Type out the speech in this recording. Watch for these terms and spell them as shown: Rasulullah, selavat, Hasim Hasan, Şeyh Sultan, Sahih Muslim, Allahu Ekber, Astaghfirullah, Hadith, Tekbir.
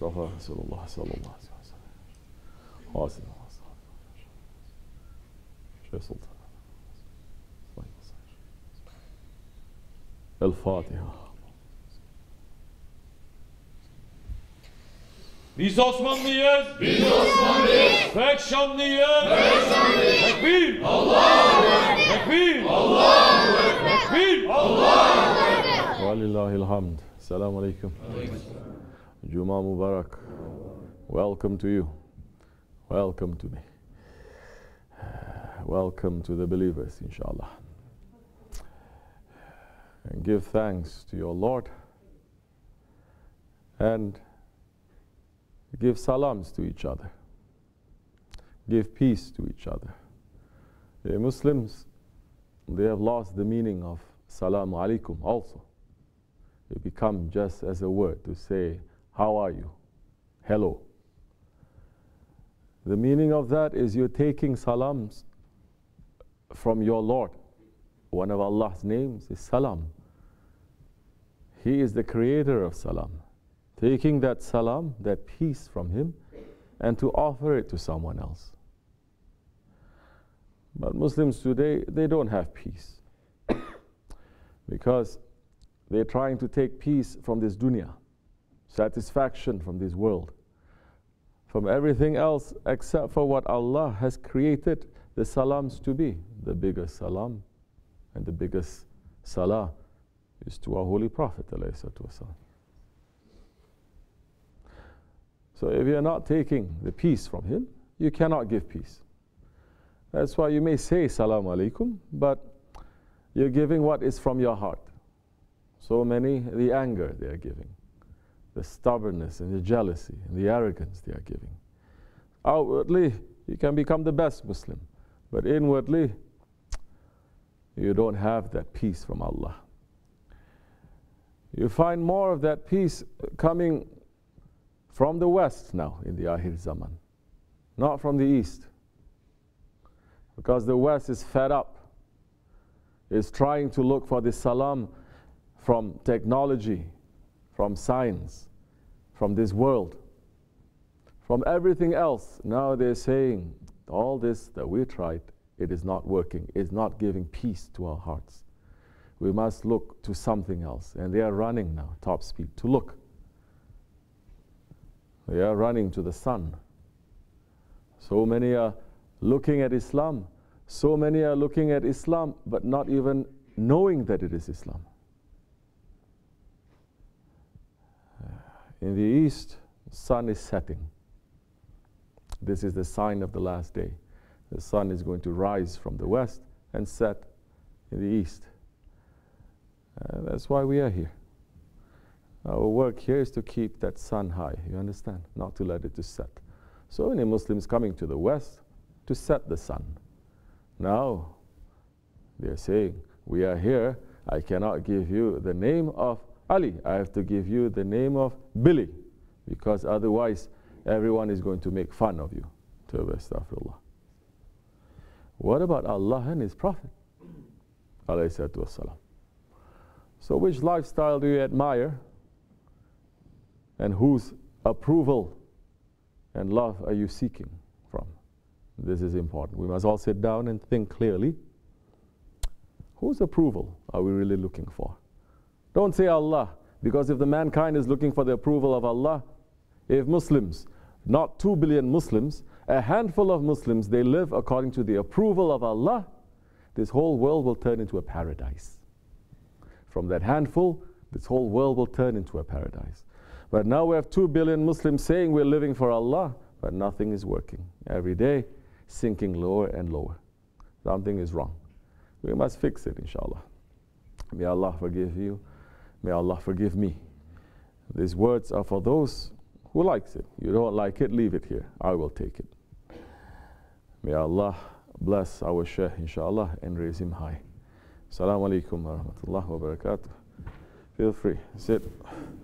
Mustafa Rasulullah sallallahu aleyhi ve sellem. Hasim Hasan. Şeyh Sultan. El-Fatiha. Biz Osmanlıyız. Biz Osmanlıyız. Tek Şamlıyız. Tek Şamlıyız. Tekbir. Allahu Ekber. Tekbir. Allahu Ekber. Tekbir. Allahu Ekber. Velillahil hamd. Selamun aleyküm. Cuma mübarek. Welcome to you. Welcome to me. Welcome to the believers, inshallah. And give thanks to your Lord. And give salams to each other. Give peace to each other. The Muslims, they have lost the meaning of salamu alaikum also. It becomes just as a word to say, how are you? Hello. The meaning of that is you're taking salams from your Lord. One of Allah's names is salam. He is the creator of salam. Taking that salam, that peace from him, and to offer it to someone else. But Muslims today, they don't have peace because they're trying to take peace from this dunya, satisfaction from this world, from everything else except for what Allah has created the salams to be. The biggest salam and the biggest salah is to our Holy Prophet alayhi salatu wasalam. So if you're not taking the peace from him, you cannot give peace. That's why you may say salam alaikum, but you're giving what is from your heart. So many, the anger they are giving, the stubbornness and the jealousy and the arrogance they are giving. Outwardly, you can become the best Muslim, but inwardly, you don't have that peace from Allah. You find more of that peace coming from the West now, in the Akhir Zaman, not from the East. Because the West is fed up, is trying to look for this salam from technology, from science, from this world, from everything else. Now they're saying, all this that we tried, it is not working, it's not giving peace to our hearts. We must look to something else. And they are running now, top speed, to look. They are running to the sun. So many are looking at Islam. So many are looking at Islam, but not even knowing that it is Islam. In the East, the sun is setting. This is the sign of the last day. The sun is going to rise from the West and set in the East. That's why we are here. Our work here is to keep that sun high, you understand? Not to let it to set. So many Muslims coming to the West to set the sun. Now, they're saying, we are here, I cannot give you the name of Ali. I have to give you the name of Billy, because otherwise everyone is going to make fun of you. Tawbah astaghfirullah. What about Allah and His Prophet? Alayhi salatu wassalam. So which lifestyle do you admire? And whose approval and love are you seeking from? This is important. We must all sit down and think clearly. Whose approval are we really looking for? Don't say Allah, because if the mankind is looking for the approval of Allah, if Muslims, not 2 billion Muslims, a handful of Muslims, they live according to the approval of Allah, this whole world will turn into a paradise. From that handful, this whole world will turn into a paradise. But now we have 2 billion Muslims saying we're living for Allah, but nothing is working. Every day, sinking lower and lower. Something is wrong. We must fix it, inshallah. May Allah forgive you. May Allah forgive me. These words are for those who likes it. You don't like it, leave it here. I will take it. May Allah bless our Shaykh, inshallah, and raise him high. Assalamu alaikum wa rahmatullahi wa barakatuh. Feel free, sit.